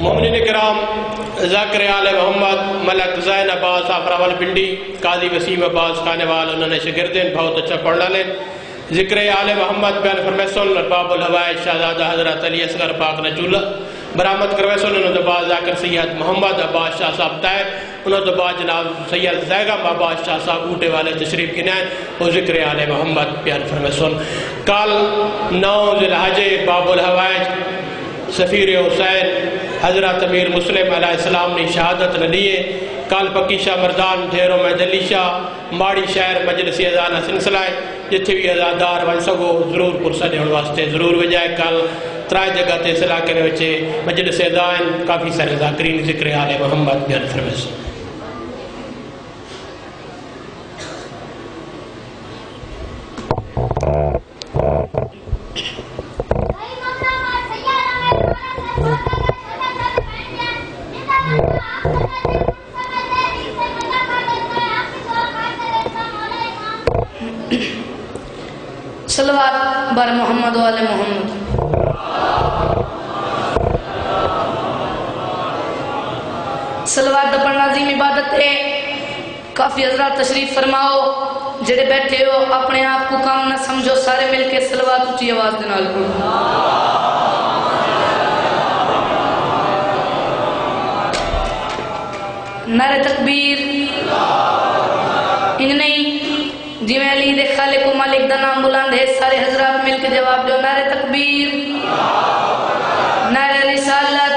मोमिनीन किराम ज़ाकिर आले मोहम्मद मलक हुसैन अब्बास साहब रावलपिंडी काजी वसीम अब्बास खानेवाल उन्होंने शागिर्दीन बहुत अच्छा पढ़ना लें ज़िक्र आले मोहम्मद बैन फरमेसन बाबुल हवाए शाहजादा हजरत अली असगर पाक नजूला बरामद करवेसन उन्होंने बाद ज़ाकिर सैयद मोहम्मद अब्बास शाह साहब तय उन्होंने बाद जनाब सैयद जैगम अब्बास शाह साहब ऊटे वाले तशरीफ गिनाए और ज़िक्र आले मोहम्मद बैन फरमेसन कल 9 ज़िलहज्जे बाबुल हवाए सफ़ीर हुसैन हजरत अमीर मुस्लिम अलैहिस्सलाम ने शहादत न लिए कल पक्की शाह मरदान ढेरों में दलीशा माड़ी शहर मजलिस अजाना सिलसिला जिथे भी अजादार बन सको जरूर पुरसा देने वास्ते जरूर वजाए कल 3 जगह से इलाके में मजलिस अजान काफ़ी सारे ज़ाकिरीन ज़िक्र आले मोहम्मद बयान फरमाए। सलवात बर मोहम्मद वाले मोहम्मद। सलवात पढ़ना ज़िम्मी इबादत है। काफ़ी हजरात तशरीफ फरमाओ जेड़े बैठे हो अपने आप को काम ना समझो सारे मिलके सलवात ऊंची आवाज़ दे नाल पढ़ो। नारे तकबीर इन नहीं जिमें अली दे खालिक को मालिक दा नाम बुलंद है सारे हजरात मिल के जवाब दो नारे तकबीर नारे रिसालत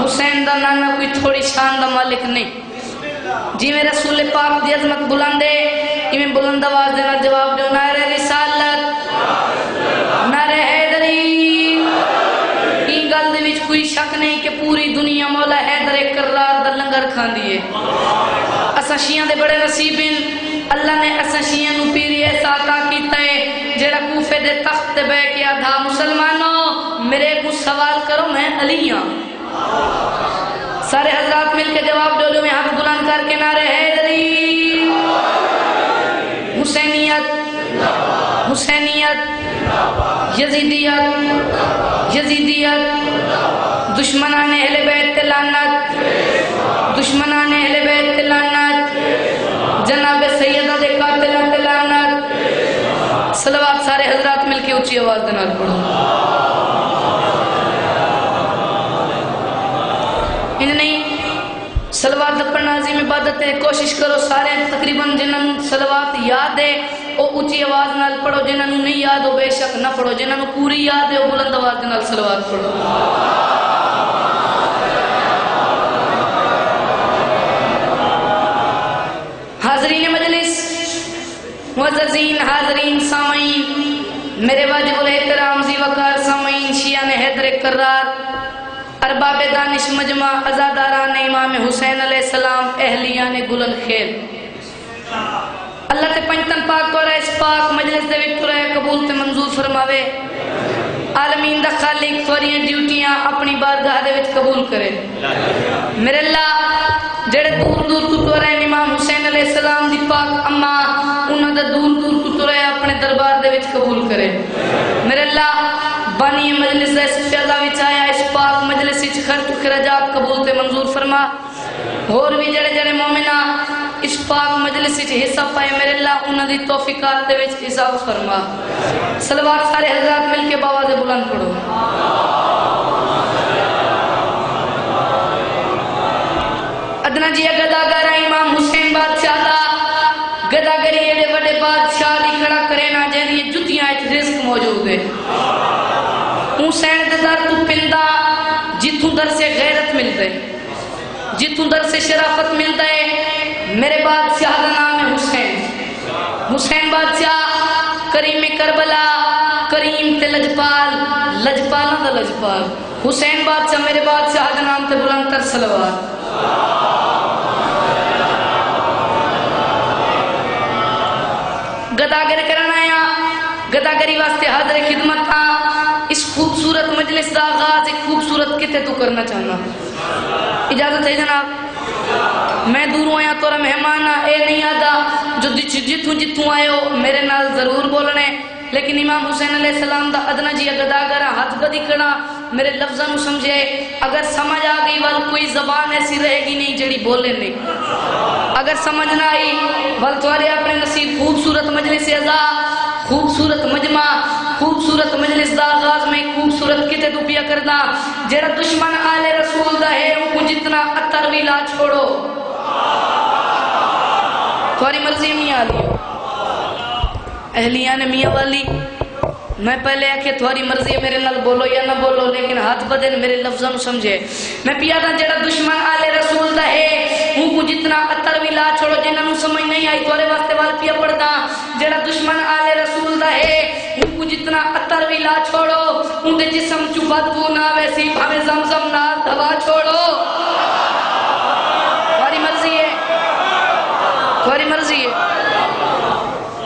हुसैन दा नाना कोई थोड़ी शान दा मालिक नहीं जिमें रसूल पाक दी अजमत बुलंद है इमें बुलंद आवाज देना जवाब दो नारे रिसालत नारे हैदरी इन गल दे विच कोई शक नहीं कि पूरी दुनिया मौला हैदर कर बड़े नसीबिन अल्लाह ने सारे हजरात मिल के जवाब दो जो मैं हाथ बुलंद करके नारे हैदरी हुसैनियत हुसैनियत यजीदियत यजीदियत दुश्मनाने अहले बैत ते लानत दुश्मनाने अहले बैत ते लानत जनाब सैयदा दे कातिलां ते लानत सलावत सारे हजरात मिलके ऊंची आवाज दे नाल पढ़ो। इन नहीं सलावत पढ़ना ज़िम इबादत है कोशिश करो सारे तकरीबन जिन्हां सलावत याद है ओ ऊंची आवाज नाल पढ़ो जिन्हां नूं नहीं याद हो बेशक ना पढ़ो जिन्हां नूं पूरी याद है ओ बुलंद आवाज दे नाल सलावत पढ़ो। मुअज़्ज़ज़ीन हाज़रीन सामीन मेरे वाजिबुल एहतराम जी वकार सामीन शियाने हैदरे कर्रार अरबाबे दानिश मजमा अज़ादारान इमाम हुसैन अलैहिस्सलाम अहलियाने गुलन खेल अल्लाह ते पंचतन पाक और इस पाक मजलिस दे विच तुरा कबूल ते मंजूर फरमावे आलमीन दा खालिक तुरियां ड्यूटियां अपनी बारगाह दे विच कबूल करे मेरे अल्लाह जेड़े दूर दूर तू तुरा इमाम हुसैन अलैहिस्सलाम दी पाक अम्मा दूर दूर कुतुरे अपने दरबार दे विच कबूल करे मेरे अल्लाह बानी मजलिस इस फैला विच आया इस पाक मजलिस विच खर्च खराजात कबूल ते मंजूर फरमा होर भी जड़े जड़े मोमिना इस पाक मजलिस विच हिस्सा पाए मेरे अल्लाह उन्हां दी तौफीकात दे विच इजाफ फरमा सलवात सारे हजरात मिल के बावाज़े बुलंद पढ़ो। अदना जी गदागर इमाम हुसैन बादशाह दा गदागरी एडे बड़े बादशाह दी खड़ा करे ना जेदी जुतियां इच रिस्क मौजूद है हुसैन दे दर तू पिंदा जिथू दर से गैरत मिलदे जिथू दर से शराफत मिलदे मेरे बादशाह दा नाम है हुसैन हुसैन बादशाह करीम करबला करीम ते लजपाल लजपाल दा लजपाल हुसैन बादशाह मेरे बादशाह दा नाम ते बुलंद तर सलावत गदागर कराना आया गदागरी वास्ते हाजर खिदमत था इस खूबसूरत मजलिस का आगाज एक खूबसूरत किते तू करना चाहना इजाजत है जनाब मैं दूर आया तोरा मेहमान ए नहीं आता जो जिथू जिथू आयो मेरे नाल जरूर बोलने लेकिन इमाम हुसैन अलैहिस्सलाम दा अदना जी अगदा करा हद बदी करा मेरे लफ्जा नु समझे अगर समझ आ गई वाल कोई जबान ऐसी रहेगी नहीं जड़ी बोले नहीं अगर समझ ना आई वाल तुम्हारे अपने नसीब खूबसूरत मजलिस अज़ा खूबसूरत मजमा खूबसूरत मजलिस दा आगाज में खूबसूरत किते दुबिया करदा जेड़ा दुश्मन आले रसूल दा है वो जितना अतर भी ला छोड़ो तुम्हारी मर्जी नहीं आ रही अहलिया ने मियाँ वाली मैं पहले आके थोड़ी मर्जी मेरे नाल बोलो या ना बोलो लेकिन हाथ बदन मेरे लफ्जों समझे मैं पिया था जेड़ा दुश्मन आले रसूल दा है हूं को जितना अतर भी ला छोड़ो जिन्होंने समझ नहीं आई थोड़े वास्ते वाल पिया पड़दा जेड़ा दुश्मन आले रसूल दा है हूं को जितना अतर भी ला छोड़ो उनके जिस्म चु बदबू ना वैसी भावे जमजम ना दवा छोड़ो थोड़ी मर्जी है थोड़ी मर्जी है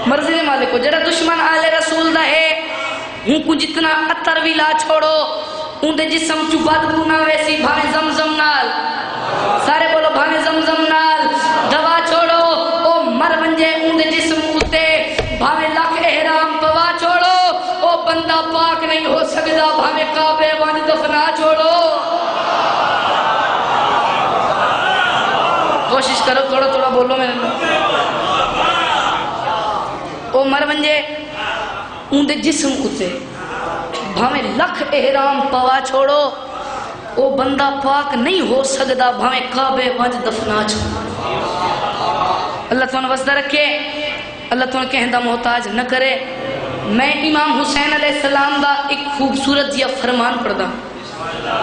मर्जी दे मालिक हो जेड़ा दुश्मन आले रसूल दा है हूं को जितना अतर भी ला छोड़ो उनके जिस्म चु बदबू ना वैसी भावे जमजम नाल सारे बोलो भावे जमजम नाल दवा छोड़ो ओ मर मंजे उनके जिस्म उत्ते भावे लाख एहराम पवा छोड़ो ओ बंदा पाक नहीं हो सकता भावे काबे वन दफना छोड़ो कोशिश करो थोड़ा थोड़ा बोलो मेरे ओ मर मंजे उनके जिस्म उते भावे लख एहराम पवा छोड़ो ओ बंदा पाक नहीं हो सकता भावे काबे वज दफना छोड़ो अल्लाह तुम वसदा रखे अल्लाह तुम कहदा मोहताज न करे। मैं इमाम हुसैन अलैहिस्सलाम दा एक खूबसूरत या फरमान पढ़दा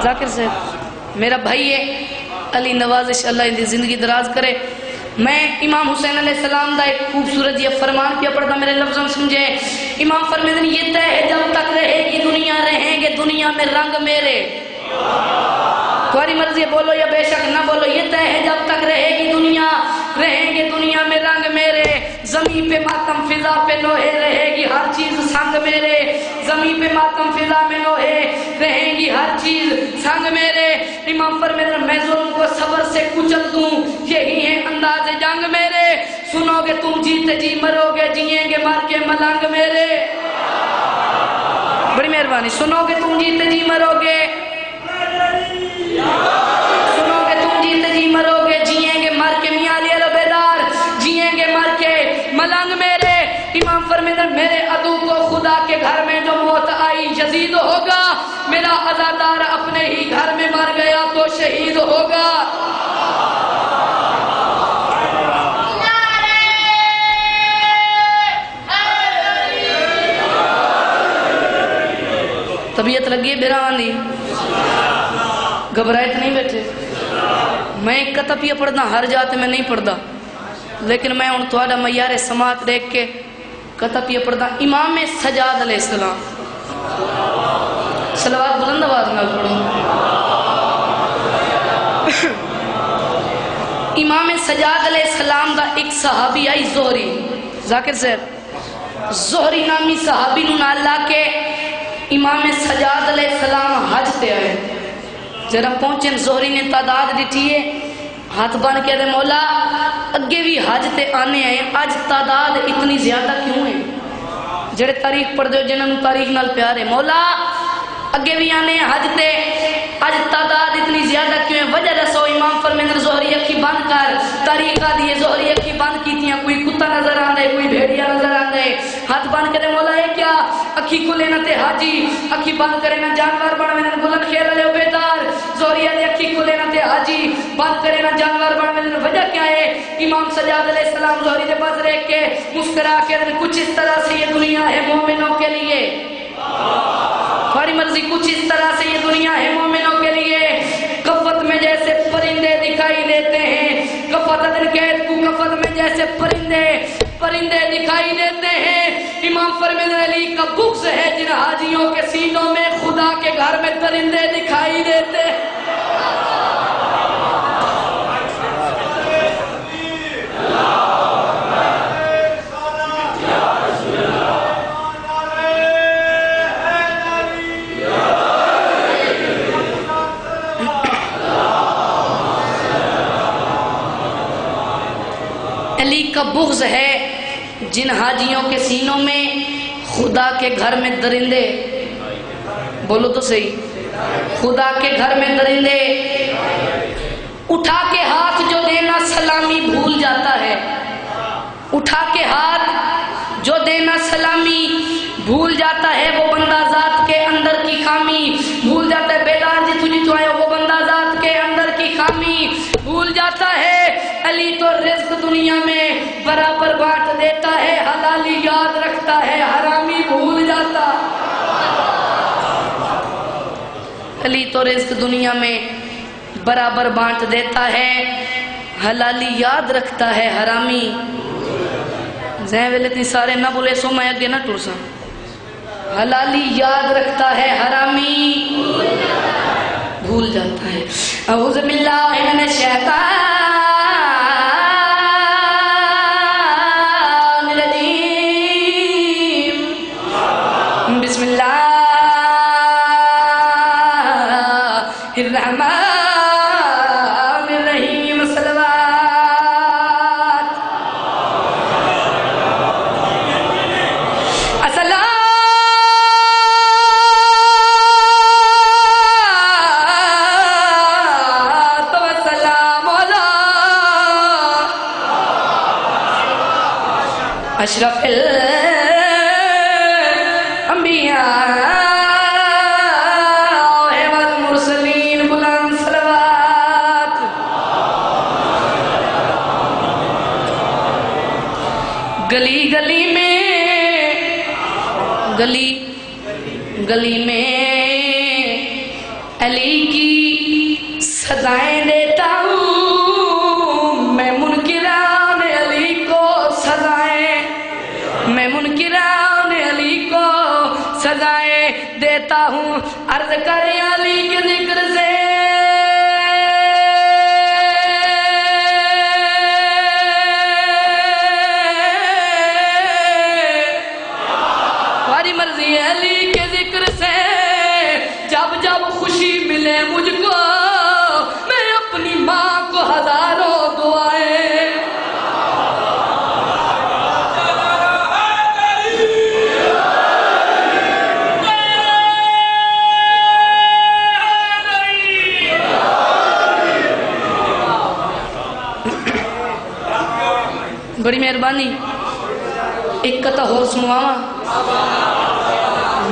जाकिर साहब मेरा भाई है अली नवाजिश अल्लाह इनकी जिंदगी दराज करे। मैं इमाम हुसैन अलैहिस्सलाम का एक खूबसूरत यह फरमान किया पढ़ता मेरे लफ्जों समझे। इमाम फरमाते ये तय है जब तक रहेगी दुनिया रहेंगे दुनिया में रंग मेरे। तुम्हारी मर्जी बोलो या बेशक ना बोलो। ये तय है जब तक रहेगी दुनिया रहेंगे दुनिया में रंग मेरे। जमीन पे मातम फिजा पे लोहे रहेगी हर चीज संग मेरे। जमीन पे मातम फिजा में लोहे रहेगी हर चीज संग मेरे। इमाम फरमाते मैं जुल्म को सबर से कुचल दूं यही है अंदाज जंग मेरे। सुनोगे तुम जीते जी मरोगे जिएंगे मर के मलंग मेरे। बड़ी मेहरबानी। सुनोगे तुम जीते जी मरोगे जिएंगे मर के मियालिया लो बेदार जिएंगे मर के मलंग मेरे। इमाम फरमाते मेरे अदू को खुदा के घर में जो मौत आई यजीद होगा। मेरा अजादार अपने ही घर में मर गया तो शहीद होगा। तबीयत लगी बेरानी घबराए तो नहीं बैठे। मैं कतपिया पढ़दा हर जात में नहीं पढ़दा लेकिन मैं हूँ थोड़ा मैारे समात देख के कतपिया पढ़दा। इमाम सजाद अलैहिस्सलाम सलवात बुलंद आवाज नाल पढ़ो। इमाम सजाद अलैहिस्सलाम दा एक सहाबी आई जोहरी। जाकिर साहब जोहरी नामी सहाबी नूं नाल ला के इमाम सजाद अलैहिस्सलाम हज ते आए। जरा पहुंचे जोहरी ने तादाद दिखी है हाथ बन के दे मौला अगे भी हज ते आने आए अज तादाद इतनी ज्यादा क्यों है। जेड़े तारीख पढ़ दो जिन्होंने तारीख नाल प्यार है मौला अगे भी आने हज ते अज तादाद इतनी ज्यादा क्यों है वजह दसो। इमाम फरमाते जोहरी अखी बंद कर तारीख आ दी जोहरी अखी बंद की कोई कुत्ता नजर आंदा है कोई भेड़िया नजर आंदा है। हाथ बंद करे मौला है क्या अखी खुले ना ते हाजी अखी बंद करे ना जानवर बन में बुलंद खेल लो बेदार जोरिया ने अखी खुले ना ते हाजी बंद करे ना जानवर बन में। वजह क्या है। इमाम सजाद अलैहिस्सलाम जोहरी के पास रह के मुस्कुरा के कुछ इस तरह से ये दुनिया है मोमिनों के लिए। हमारी मर्जी कुछ इस तरह से ये दुनिया है मोमिनों के लिए। कफत में जैसे परिंदे दिखाई देते हैं कफत कैद को कफत में जैसे परिंदे परिंदे दिखाई देते हैं। इमाम फरमाते अली का बुक्स है जिन हाजियों के सीनों में खुदा के घर में परिंदे दिखाई देते। अली का बुक्स है जिन हाजियों के सीनों में खुदा के घर में दरिंदे, बोलो तो सही, खुदा के घर में दरिंदे उठा के हाथ जो देना सलामी भूल जाता है, उठा के हाथ जो देना सलामी भूल जाता है वो बंदा जात के अंदर की खामी भूल जाता है। बेदार जी तुझे तो आया, वो बंदा जात के अंदर की खामी भूल जाता है। अली तो रिस्क दुनिया में बराबर बांट देता है, हलाली याद रखता है, हरामी भूल जाता। अली तो रिस्क दुनिया में बराबर बांट देता है, हलाली याद रखता है, हरामी जैसे सारे ना बोले सो मैं अगे ना टूरसा। हलाली याद रखता है, हरामी भूल जाता है। औज़ु बिल्लाहि मिनश शैतान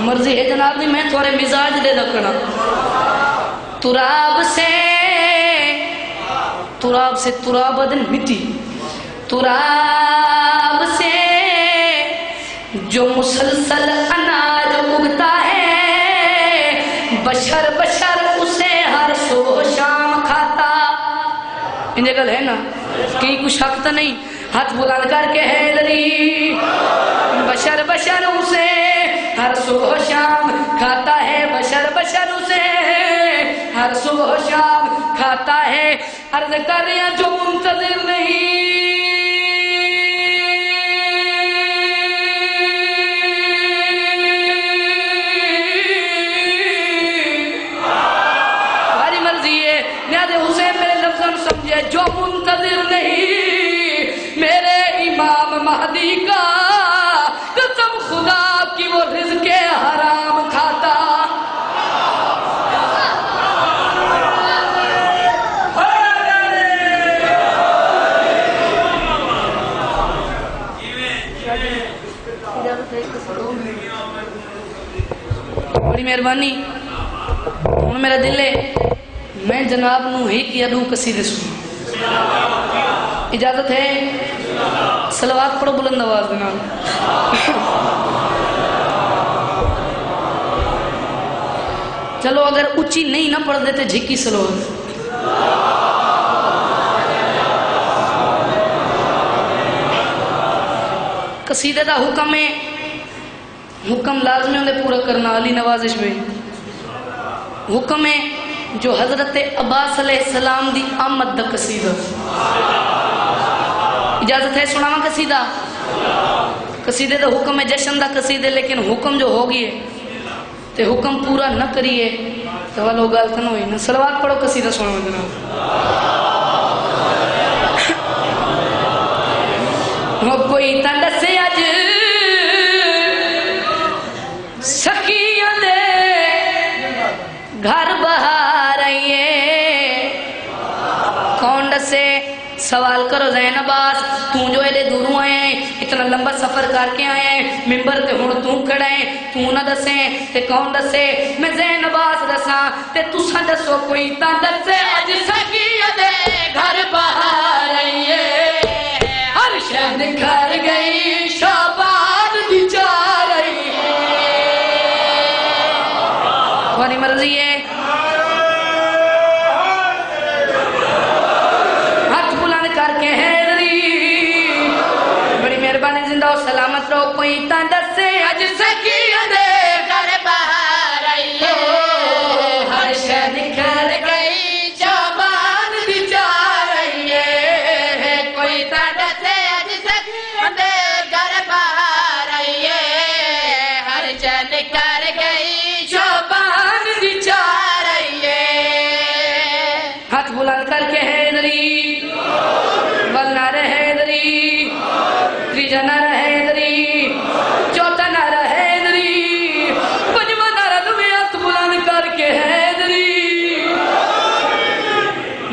मर्जी है जनाब जी, मैं थोड़े मिजाज दे रखना। तुराब से तुराबदन मिटी, तुराब से जो मुसलसल अनाज उगता है, बशर बशर उसे हर सुबह शाम खाता। इंजे गल है ना, कहीं कुछ हक तो नहीं, हाथ बुलंद करके है लड़ी। बशर बशर उसे हर सुबह शाम खाता है, बशर बशर उसे हर सुबह शाम खाता है। अर्ज कर रहे हैं जो मुंतजिर नहीं, हमारी मर्जी है न्याज हुसैन मेरे लफ्जों समझे, जो मुंतजिर नहीं मेरे इमाम महदी का, कसम खुदा की वो रिज़्क़े हराम खाता। बड़ी मेहरबानी, हुण मेरा दिल है मैं जनाब नू ही की अदू कसीदे सुनां, इजाजत है? सलवात पढ़ो बुलंद आवाज में। चलो अगर ऊंची नहीं ना पढ़ देते झिकी सलवात। कसीदे का हुक्म है, हुक्म लाजमी उन्हें पूरा करना। अली नवाजिश में हुक्म है जो हजरत अब्बास अलैहिस्सलाम दी आमद दा कसीदा। इजाजत है सुनावा कसीदा? कसीदे का हुक्म है जश्न का कसीदे, लेकिन हुक्म जो हो गई तो हुक्म पूरा न करिए तो वालों गल तो हुई ना। सलवात पढ़ो कसीदा सुनावा जनाब। कोई तंड से अज घर बहारिए कौन से सवाल करो जैनबास तू जो एडे दूरों आए हैं इतना लंबा सफर करके आए हैं मेंबर ते हुण तू खड़े तू ना दसे ते कौन दसे मैं जैनबास दसा ते तुसा दसो कोई ता दसे अज सगिया दे घर बहार आइए हर शहर घर गई शाबाद दी जा रही है तुम्हारी मर्जी है सलामत रहो कोई तंदसे अज सकी दे घर बाहर आइए हर शहर घर गई शाबाद दी जा रही है कोई तंदसे अज सकी दे घर बाहर आइए हर शहर घर गई शाबाद दी जा रही है हाथ बुलंद करके हैदरी वलना रे हैदरी त्रिजना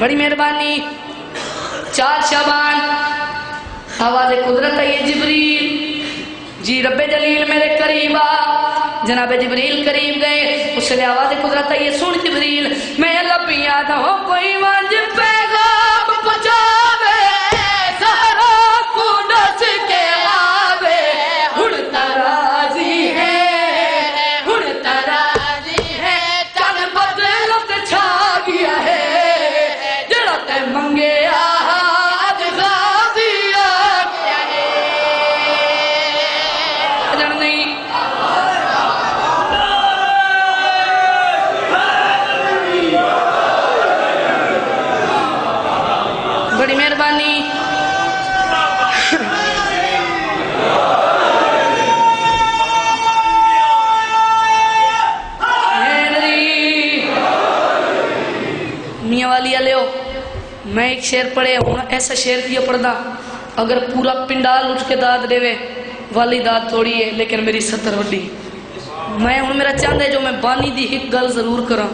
बड़ी मेहरबानी चार शाबान आवाज कुदरत है ये जिब्रील जी रब्बे जलील मेरे करीबा जनाबे जिब्रील करीब गए उससे आवाज कुदरत है ये सुन जिब्रील मैं अल्लाह पिया था हो कोई वाजिब पैगाम पहुंचावे सहरा को नस के आवे हुन तराजी है हुन तराजी है तन बदल से छा गया है मंगे आज गाजिया क्या है अजन नहीं बड़ी मेहरबानी मियाँ वाली ले मैं एक शेर पढ़े हूँ ऐसा शेर किया पढ़दा अगर पूरा पिंडाल उठ के दाद देवे वाली दाद थोड़ी है लेकिन मेरी सतर वड्डी मैं हूँ मेरा चंद है जो मैं बानी दी एक गल जरूर करा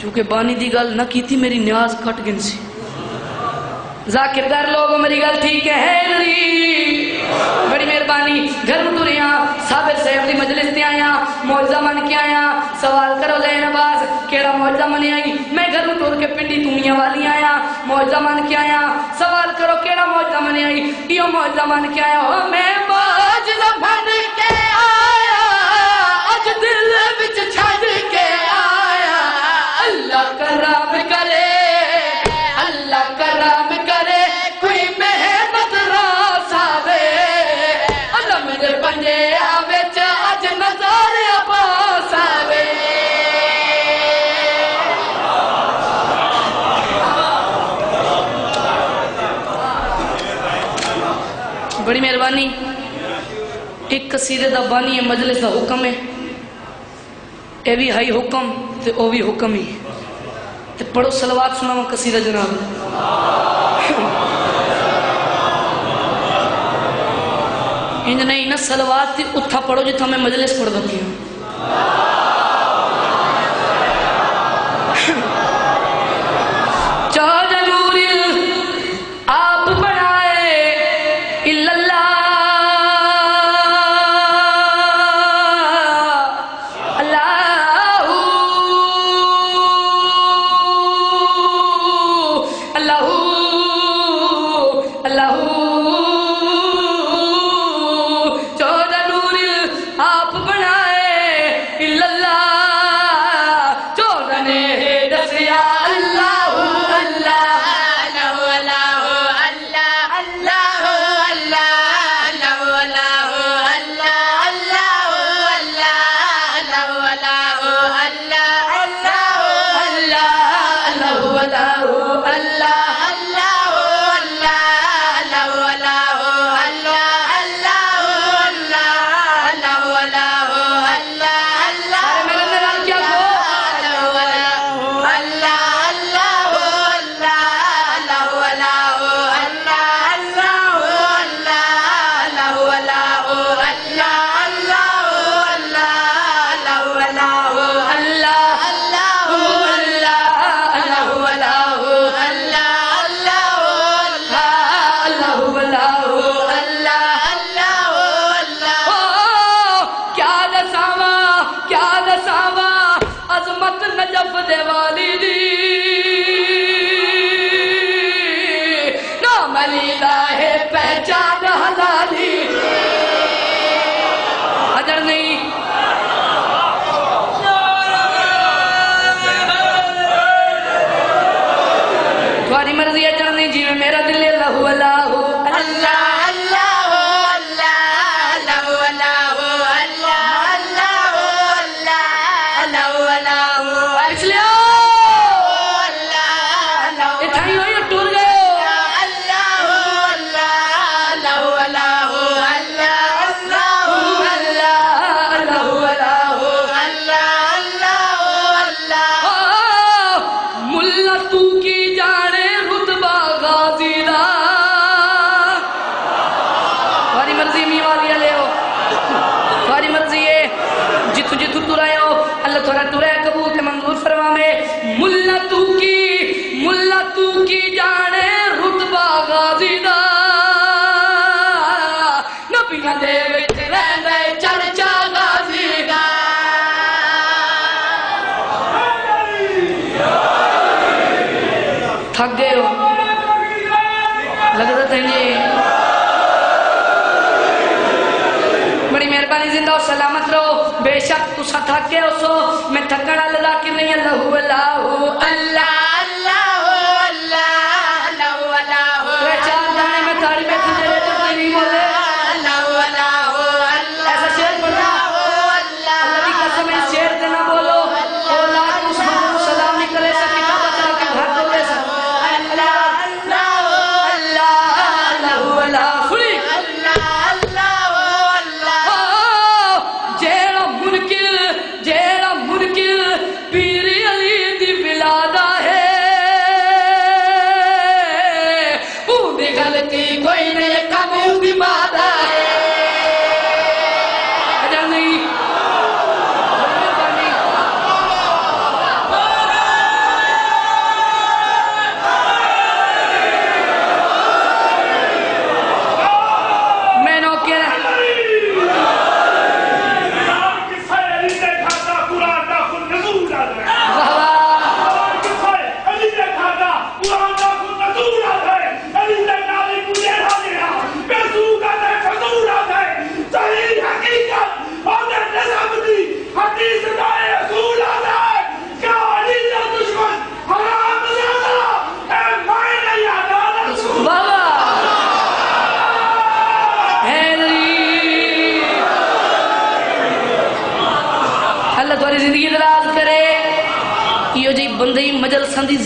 क्योंकि बानी दी गल ना की थी मेरी न्याज कट गिन सी जाकिरदार लोगों मेरी गल ठीक है बड़ी मेहरबानी घर तुरिया साबिर साहब की मजलिस ते आया मौजा मन के आया सवाल करो जैनबाज केड़ा मौजा मन आई मैं घर तुर के पिंडी तुमिया वाली आया मौजा मन के आया सवाल करो केड़ा मौजा मन आई यो मौजा मन के आया हो मैं मौजा बन के आया अज दिल विच छड के आया अल्लाह करम करे अल्लाह करम करे कोई मेहनत रासावे अलम दे पंजे आवे अज नजारे पास आवे बड़ी मेहरबानी एक कसीदे दा बानी है मजलिस दा हुक्म है ए भी हाई हुक्म ते ओ भी हुक्म ही ते पढ़ो सलवात सुनावा कसीदा जनाब इंज नहीं ना सलवात ते उत्था पढ़ो जिथा मैं मजलिस पढ़ दकी हूं चाह नूर आप बनाए Allah थक गए हो लगता बड़ी मेहरबानी जिंदा और सलामत रहो। बेशक तुस थक गए सो मैं थकड़ा लगा कि नहीं अल्लाह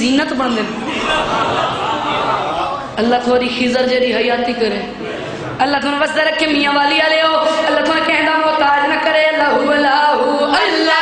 जीनत बन दे अल्लाह थोड़ी खिजर जेरी हयाती करे अल्लाह थोड़ा बस रखे मियाँ वाली आले हो अल्लाह थोड़ा कहना मोहताज न करे लहू लाहू अल्लाह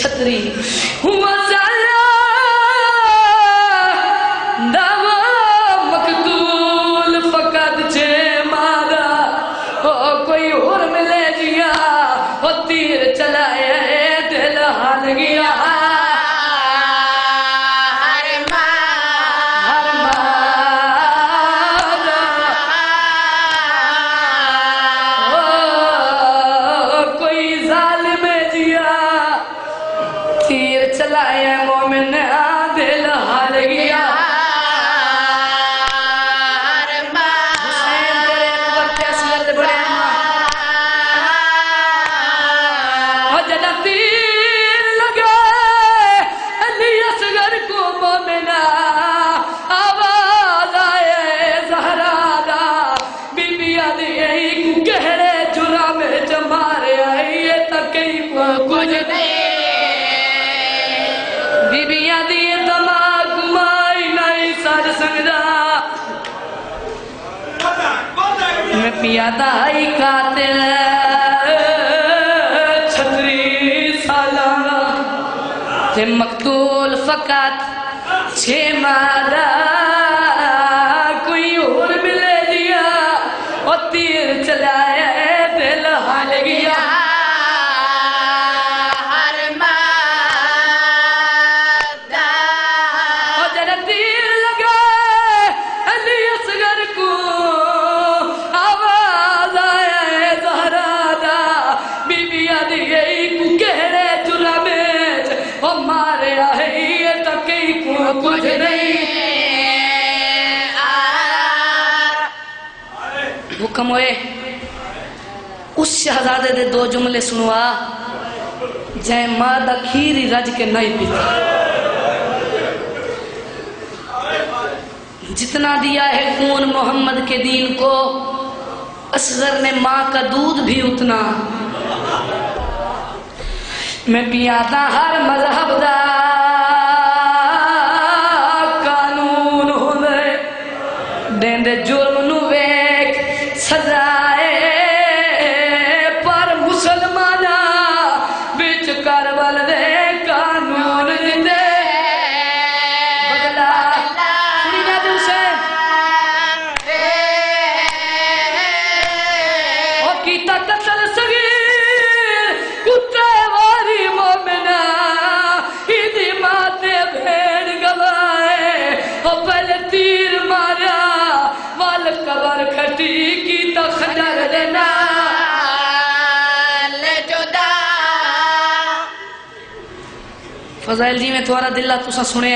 छतरी मकतूल फकत छे मारा हो कोई और मिले जिया हो तीर चलाए दिल हार गया चलाया मोमिन आधे मकतूल फकत छे मारा कोई और भी ले लिया और तीर चलाया दिल हाल गया उस शहजादे दे दो जुमले सुनवा जय मादा खीरी रज के नहीं पीती। जितना दिया है कौन मोहम्मद के दीन को, असगर ने माँ का दूध भी उतना। मैं पिया था हर मजहब दा कानून होने देंदे जुर्म नु वेख सजा फजाइल जी में तुम्हारा दिल्ला तुसा सुने,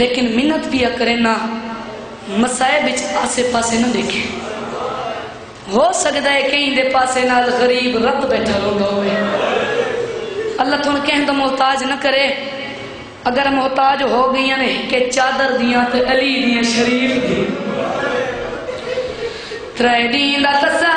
लेकिन मिन्नत पिया करे ना मसायब आसे पासे ना देखे। हो सकता है कहीं दे पासे नाल गरीब रब बैठा होगा। अल्लाह तुम कह तो मोहताज न करे। अगर मोहताज हो गई ने के चादर दिया तो अली दिया शरीफ दी त्रैडी लसा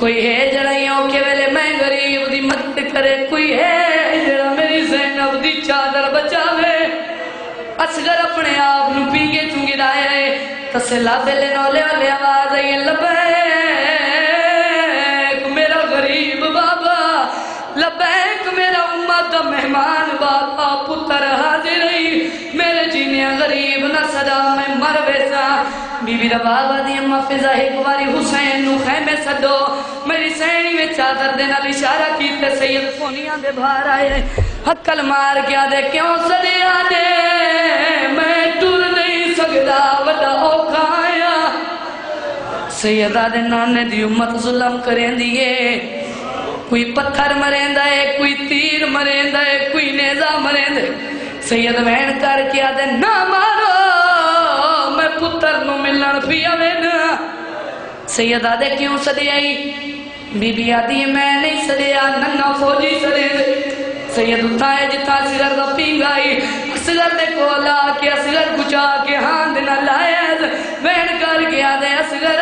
कोई है जरा औखे वेले मैं गरीब दी मदद करे, कोई है जरा मेरी ज़ैनब दी चादर बचावे। असगर अपने आप नू पींगे चुंगी दाए तसे लाबे ले नौले वाले आवाज आई लबैक मेरा गरीब बाबा, लबैक मेरा उम्मत मेहमान बाबा पुत्र हाजिर रही मेरे जीने गरीब ना सदा मैं मर वैसा। बीबी रबाबा दी अम्मा फिजा एक बारी हुसैन नू खैमे सदो मेरी सैनी में चादर दे नाल इशारा कीते सैयद कोनिया दे बाहर आए हक्कल मार गया दे क्यों सदिया दे मैं टुर नहीं सकदा वड्डा औखा आया। सैयदा दे नाने दी उम्मत जुल्म करेंदी ए, कोई पत्थर मरेंदा ए, कोई तीर मरेंदा ए, कोई नेजा मरेंदा। सैयद वैन करके आदे ना मारो पुत्र नू मिलन पिया वेना। सैयद आदे क्यों सदियाई? बीबी आदि मैं नहीं सदिया नन्ना फौजी सदे। सैयद उठाए जिता असगर दा पींगा आई असगर दे कोल आके असगर गुचा के हाथ दे नाल लाया वहन कर गया दे असगर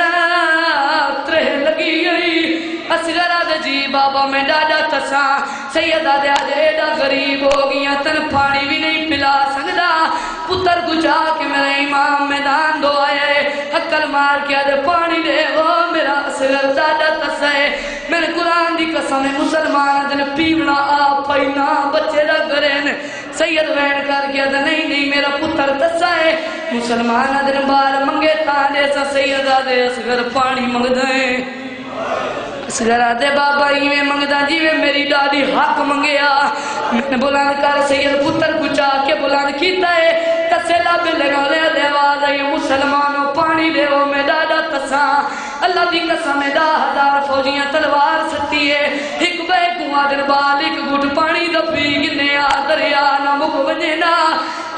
त्रेह लगी गई। असगर आदे जी बाबा मैं डाडा तसा। सैयद आदे आजे दा गरीब हो गया तन पानी भी नहीं पिला सकदा, पुत्र गुजा के मेरा इमाम मैदान दो आया हक्कल मार के आदे पानी दे वो मेरा असगर दादा तसा है। मेरे कुरान दी कसम मुसलमान दिन पीवना आप पाई ना बच्चे दा करे ने। सैयद वैन करके आदे नहीं नहीं मेरा पुत्र तसा है। मुसलमान दिन बार मंगे ताने सा सैयद आदे असगर पानी मंगदा है। असगर आदे बाबा इवें मंगदा जिवें मेरी दादी हक मंगया। मैंने बुलंद कर सैयद पुत्र गुचा के बुलंद किया है तसेला बिल नौले देवा दे मुसलमानों पानी देवो में दादा तस दसा अल्लाह दी कसम है 10,000 फौजियां तलवार सत्ती है एक बैग कुआ दरबाल एक गुट पानी दा पी किन्ने आ दरिया ना मुक वजे ना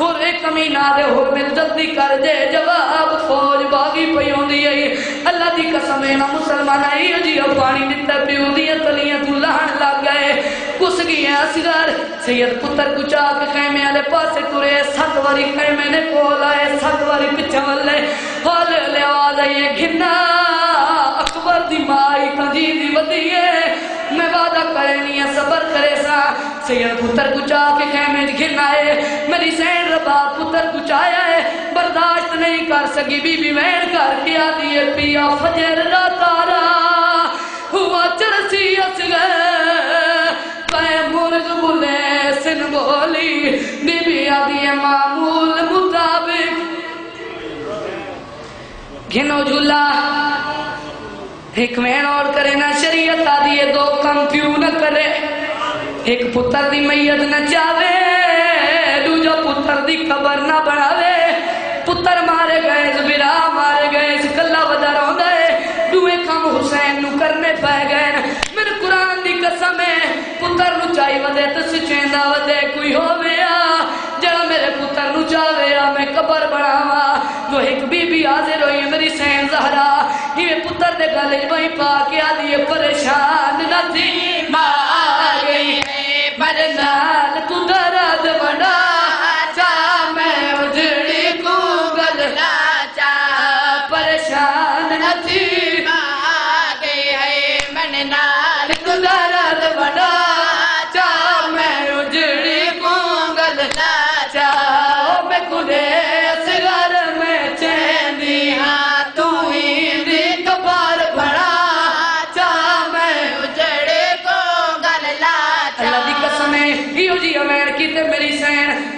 और एक कमीना दे होर मिल जल्दी कर दे जवाब फौज बागी पई होंदी है अल्लाह दी कसम है ना मुसलमान आई जी पानी दिता पीऊ दी तलियां तू लहन लग गए कुस गया असगर सैयद पुत्र कुचा के खैमे वाले पासे तुरे 7 वारी खैमे ने कोल आए 7 वारी पिछे वाले होल ले आवाज आई घिन्ना अकबर दी माई तजी दी वदिए मैं वादा करनी है सबर करे सा सैयद पुत्र कुचा के खैमे घिन्ना है मेरी सैन रबा पुत्र कुचाया है बर्दाश्त नहीं कर सकी बीबी बहन घर के आ दिए पिया फजर दा तारा हुआ चरसी असगर सिन बोली बीबिया दिए मामूल मुताबिक घिनो झूला एक मैन और करे ना शरीयत आ दिए 2 कम क्यों न करे एक पुत्र दी मैयत न चावे दूजा पुत्र दी खबर ना बनावे पुत्र मारे गए जबीरा मारे गए कला वदा रोंदा है दुए कम हुसैन नु करने पै गए मेरे कुरान दी कसम है पुत्र नु चाई वदे तस चेंदा वदे कोई होवेया जड़ा मेरे पुत्र नु चावेया मैं कबर बनावा जो एक बीबी हाजिर होई मेरी सैन ज़हरा इवे पुत्र दे गले वही पा के आ दिए परेशान ना थी मां आ गई है बरनाल तू दर्द बना चा मैं उजड़ी को गलना चा परेशान ना थी मां आ गई है बरनाल तू दर्द बना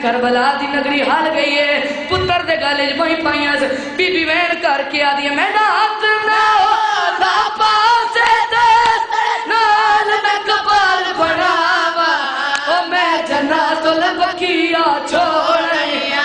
करबला दी नगरी हाल गई है पुत्र दे गले वही पाइया बीबी बहन घर के आ दिया मैं रात ना होता पासे नाल मैं कपाल बढ़ावा ओ मैं जन्नतुल बकिया छोड़िया